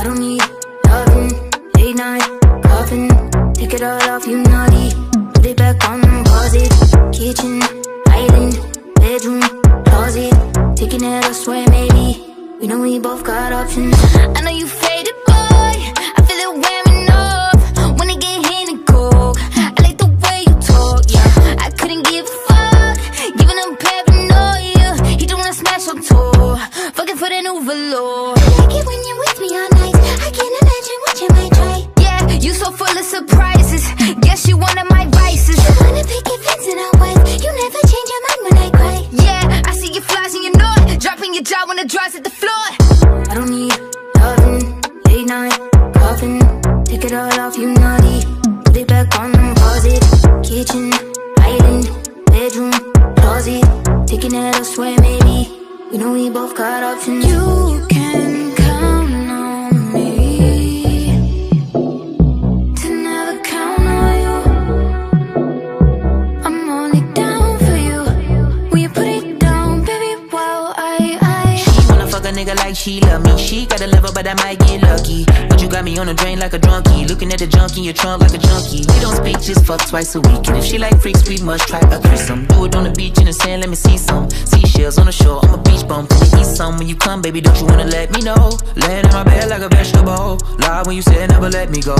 I don't need loving, late night coughing. Take it all off, you naughty. Put it back on the closet. Kitchen, island, bedroom, closet. Taking it elsewhere, maybe. We know we both got options. I know you faded, boy. I feel it wearing off. Wanna get hit and cold. I like the way you talk, yeah. I couldn't give a fuck. Giving him paranoia. He don't wanna smash on tour. Fucking for that overlord. I get when you're with me all night. I can't imagine what you might try. Yeah, you so full of surprises. Guess you one of my vices. You wanna pick your fence and I'll wipe. You never change your mind when I cry. Yeah, I see your flaws and you know it. Dropping your jaw when it dries at the floor. I don't need loving, late night coughing. Take it all off, you naughty. Put it back on the closet. Kitchen, island, bedroom, closet. Taking it elsewhere, maybe. You know we both got options. You can count on me to never count on you. I'm only down for you. Will you put it down, baby? Well, I she wanna fuck a nigga like she love me. She got a lover, but I might get lucky. But you got me on a drain like a drunkie. Looking at the junk in your trunk like a junkie. We don't speak, just fuck twice a week. And if she like freaks, we must try a threesome. Do it on the beach in the sand, let me see some seashells on the shore. I'm a beach bum, let me eat some. When you come, baby, don't you wanna let me know? Laying in my bed like a vegetable. Lie when you said never let me go.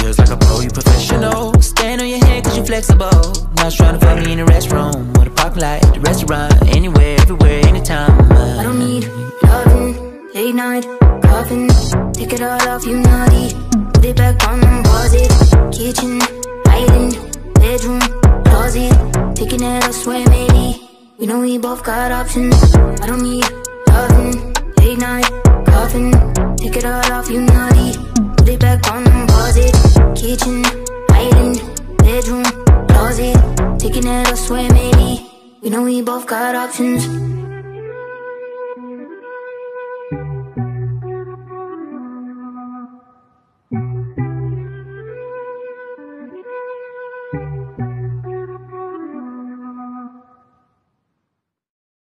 Just like a pro, you professional. Stand on your head cause you flexible. Not trying to fuck me in the restroom or the parking lot, at the restaurant. Anywhere, everywhere, anytime. I don't need loving, late night coughing. Take it all off, you naughty. Put it back on the closet. Kitchen, island, bedroom, closet. Taking it elsewhere, maybe. We know we both got options. I don't need loving, late night coughing. Take it all off, you naughty. Put it back on the closet. Kitchen, island, bedroom, closet. Taking it elsewhere, maybe. We know we both got options.